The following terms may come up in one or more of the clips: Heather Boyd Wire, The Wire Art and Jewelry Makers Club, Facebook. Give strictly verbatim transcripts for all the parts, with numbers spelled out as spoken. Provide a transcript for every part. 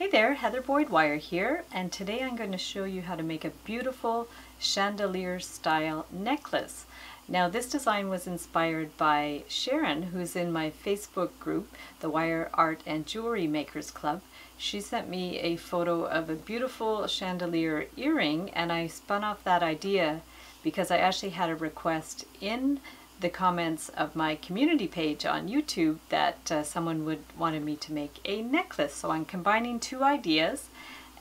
Hey there, Heather Boyd Wire here, and today I'm going to show you how to make a beautiful chandelier style necklace. Now this design was inspired by Sharon, who's in my Facebook group, The Wire Art and Jewelry Makers Club. She sent me a photo of a beautiful chandelier earring, and I spun off that idea because I actually had a request in the comments of my community page on YouTube that uh, someone would wanted me to make a necklace. So I'm combining two ideas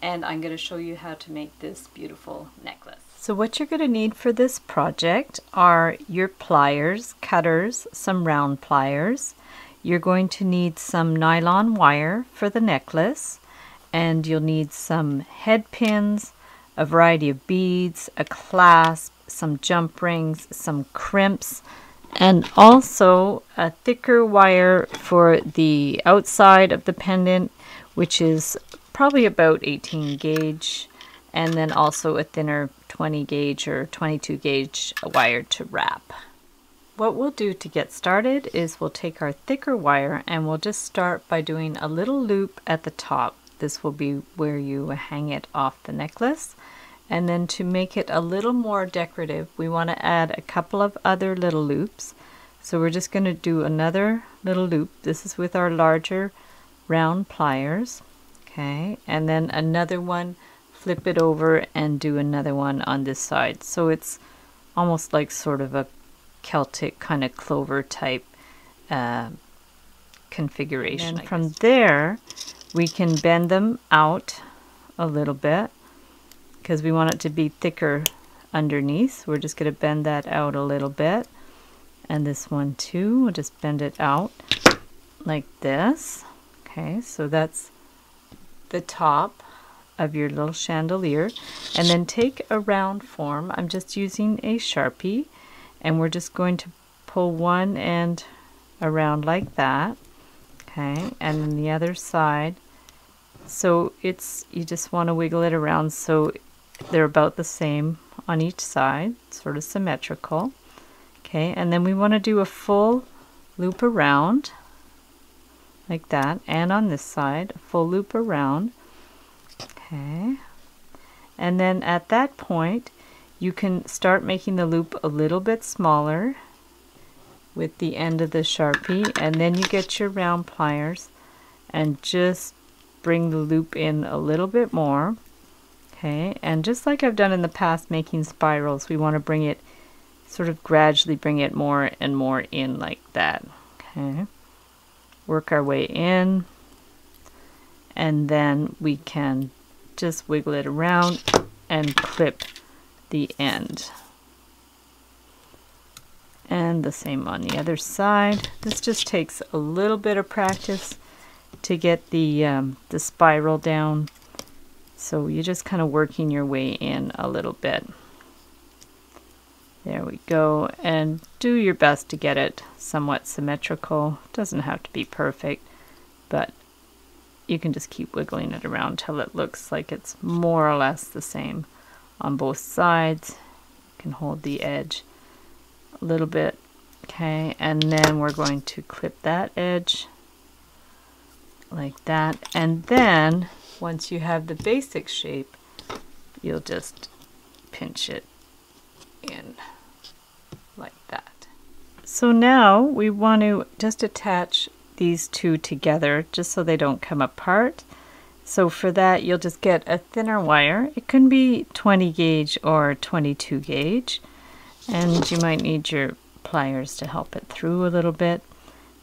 and I'm going to show you how to make this beautiful necklace. So what you're going to need for this project are your pliers, cutters, some round pliers. You're going to need some nylon wire for the necklace, and you'll need some head pins, a variety of beads, a clasp, some jump rings, some crimps, and also a thicker wire for the outside of the pendant, which is probably about eighteen gauge, and then also a thinner twenty gauge or twenty-two gauge wire to wrap. What we'll do to get started is we'll take our thicker wire and we'll just start by doing a little loop at the top. This will be where you hang it off the necklace. And then to make it a little more decorative, we want to add a couple of other little loops. So we're just going to do another little loop. This is with our larger round pliers. Okay, and then another one, flip it over and do another one on this side. So it's almost like sort of a Celtic kind of clover type uh, configuration. And from there, we can bend them out a little bit, because we want it to be thicker underneath. We're just going to bend that out a little bit, and this one too, we'll just bend it out like this. Okay, so that's the top of your little chandelier. And then take a round form, I'm just using a Sharpie, and we're just going to pull one end around like that. Okay, and then the other side. So it's, you just want to wiggle it around so they're about the same on each side, sort of symmetrical. Okay, and then we want to do a full loop around like that, and on this side a full loop around. Okay, and then at that point you can start making the loop a little bit smaller with the end of the Sharpie, and then you get your round pliers and just bring the loop in a little bit more. Okay, and just like I've done in the past making spirals, we want to bring it, sort of gradually bring it more and more in like that. Okay, work our way in, and then we can just wiggle it around and clip the end. And the same on the other side. This just takes a little bit of practice to get the, um, the spiral down. So you're just kind of working your way in a little bit. There we go, and do your best to get it somewhat symmetrical. Doesn't have to be perfect, but you can just keep wiggling it around till it looks like it's more or less the same on both sides. You can hold the edge a little bit. Okay, and then we're going to clip that edge like that, and then once you have the basic shape, you'll just pinch it in like that. So now we want to just attach these two together just so they don't come apart. So for that, you'll just get a thinner wire. It can be twenty gauge or twenty-two gauge, and you might need your pliers to help it through a little bit.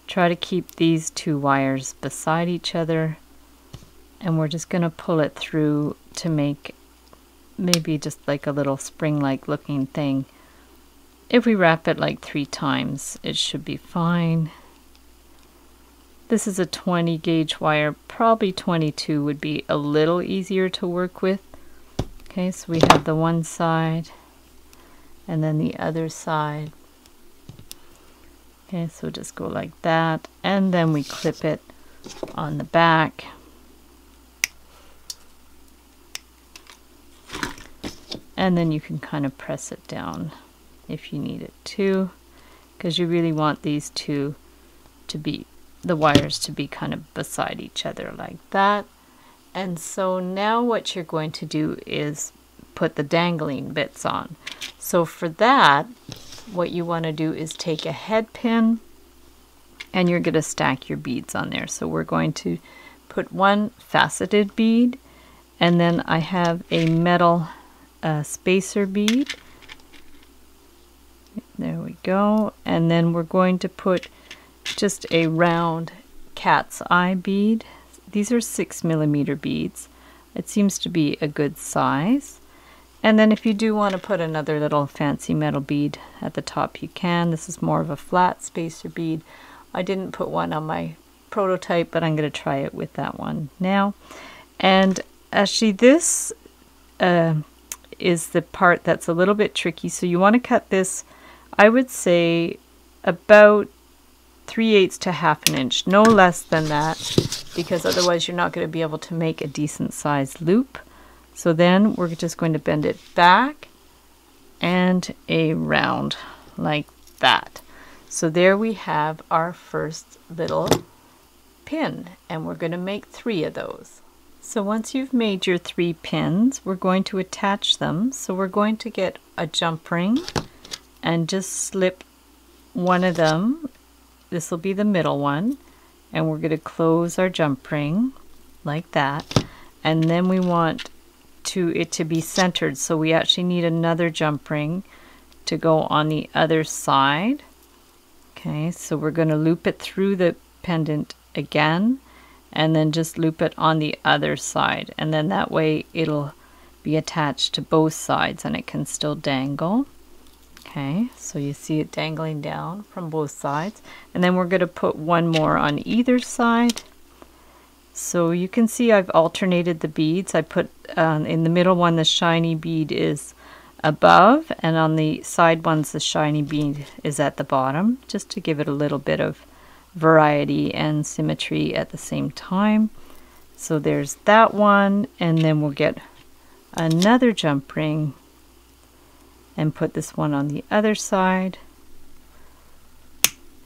Try to keep these two wires beside each other, and we're just going to pull it through to make maybe just like a little spring-like looking thing. If we wrap it like three times, it should be fine. This is a twenty gauge wire, probably twenty-two would be a little easier to work with. Okay, so we have the one side and then the other side. Okay, so just go like that, and then we clip it on the back. And then you can kind of press it down if you need it to, because you really want these two to be, the wires to be kind of beside each other like that. And so now what you're going to do is put the dangling bits on. So for that, what you want to do is take a head pin, and you're going to stack your beads on there. So we're going to put one faceted bead, and then I have a metal uh, spacer bead. There we go. And then we're going to put just a round cat's eye bead. These are six millimeter beads. It seems to be a good size. And then if you do want to put another little fancy metal bead at the top, you can. This is more of a flat spacer bead. I didn't put one on my prototype, but I'm going to try it with that one now. And actually this uh, is the part that's a little bit tricky. So you want to cut this, I would say, about three eighths to half an inch, no less than that, because otherwise you're not going to be able to make a decent sized loop. So then we're just going to bend it back and a round like that. So there we have our first little pin, and we're going to make three of those. So once you've made your three pins, we're going to attach them. So we're going to get a jump ring and just slip one of them. This will be the middle one, and we're going to close our jump ring like that, and then we want to it to be centered, so we actually need another jump ring to go on the other side. Okay, so we're going to loop it through the pendant again, and then just loop it on the other side, and then that way it'll be attached to both sides and it can still dangle. Okay, so you see it dangling down from both sides, and then we're going to put one more on either side. So you can see I've alternated the beads. I put um, in the middle one the shiny bead is above, and on the side ones the shiny bead is at the bottom, just to give it a little bit of variety and symmetry at the same time. So there's that one, and then we'll get another jump ring and put this one on the other side.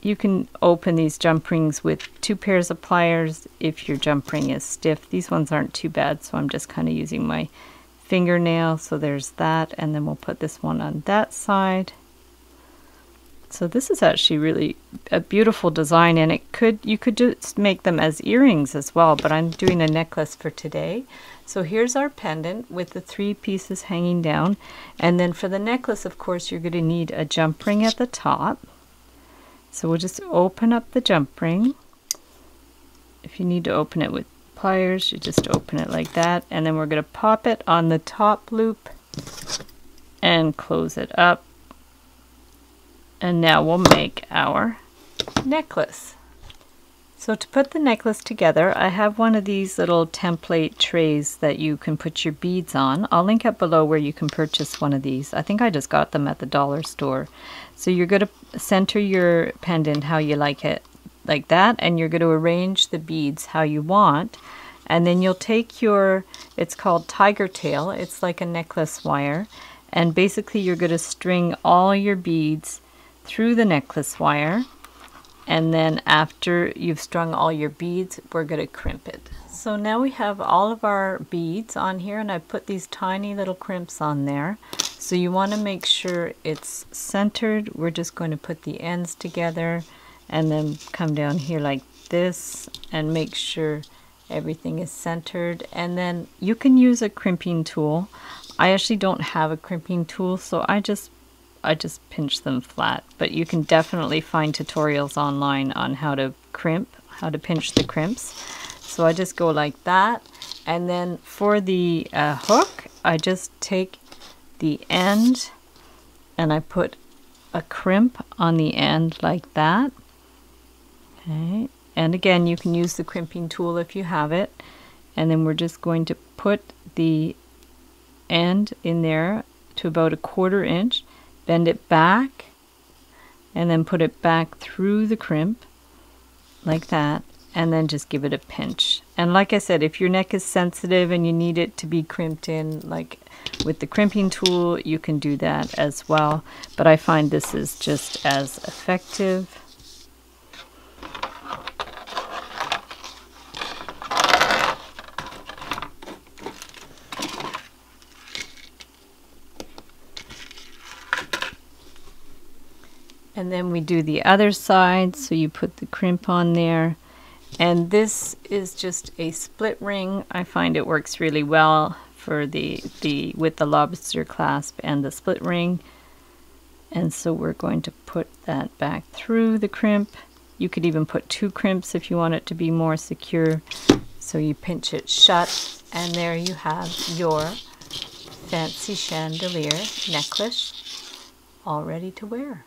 You can open these jump rings with two pairs of pliers if your jump ring is stiff. These ones aren't too bad, so I'm just kind of using my fingernail. So there's that, and then we'll put this one on that side. So this is actually really a beautiful design, and it could you could just make them as earrings as well, but I'm doing a necklace for today. So here's our pendant with the three pieces hanging down, and then for the necklace, of course, you're going to need a jump ring at the top. So we'll just open up the jump ring. If you need to open it with pliers, you just open it like that, and then we're going to pop it on the top loop and close it up. And now we'll make our necklace. So to put the necklace together, I have one of these little template trays that you can put your beads on. I'll link up below where you can purchase one of these. I think I just got them at the dollar store. So you're going to center your pendant how you like it, like that, and you're going to arrange the beads how you want. And then you'll take your, it's called tiger tail, it's like a necklace wire, and basically you're going to string all your beads through the necklace wire, and then after you've strung all your beads, we're going to crimp it. So now we have all of our beads on here, and I put these tiny little crimps on there. So you want to make sure it's centered. We're just going to put the ends together and then come down here like this and make sure everything is centered. And then you can use a crimping tool. I actually don't have a crimping tool, so I just I just pinch them flat, but you can definitely find tutorials online on how to crimp, how to pinch the crimps. So I just go like that, and then for the uh, hook, I just take the end and I put a crimp on the end like that. Okay, and again you can use the crimping tool if you have it, and then we're just going to put the end in there to about a quarter inch, bend it back, and then put it back through the crimp like that, and then just give it a pinch. And like I said, if your neck is sensitive and you need it to be crimped in, like with the crimping tool, you can do that as well, but I find this is just as effective. And then we do the other side, so you put the crimp on there. And this is just a split ring. I find it works really well for the, the with the lobster clasp and the split ring. And so we're going to put that back through the crimp. You could even put two crimps if you want it to be more secure. So you pinch it shut, and there you have your fancy chandelier necklace all ready to wear.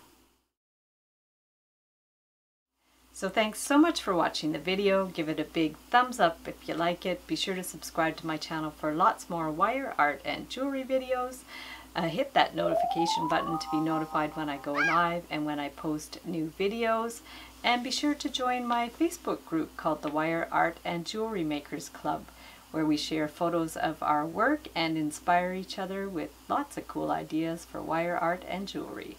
So thanks so much for watching the video. Give it a big thumbs up if you like it. Be sure to subscribe to my channel for lots more wire art and jewelry videos. Uh, hit that notification button to be notified when I go live and when I post new videos. And be sure to join my Facebook group called The Wire Art and Jewelry Makers Club, where we share photos of our work and inspire each other with lots of cool ideas for wire art and jewelry.